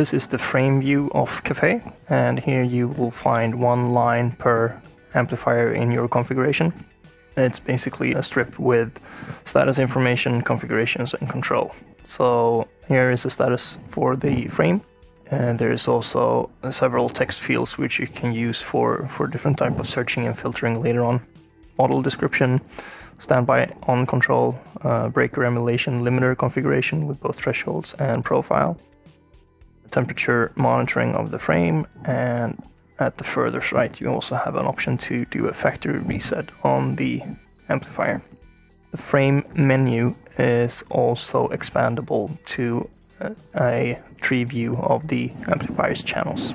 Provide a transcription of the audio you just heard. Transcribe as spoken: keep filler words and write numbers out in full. This is the frame view of Café, and here you will find one line per amplifier in your configuration. It's basically a strip with status information, configurations, and control. So here is the status for the frame, and there is also several text fields which you can use for, for different type of searching and filtering later on. Model description, standby, on control, uh, breaker emulation, limiter configuration with both thresholds and profile, temperature monitoring of the frame, and at the furthest right, you also have an option to do a factory reset on the amplifier. The frame menu is also expandable to a tree view of the amplifier's channels.